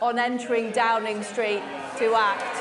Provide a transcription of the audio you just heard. on entering Downing Street to act.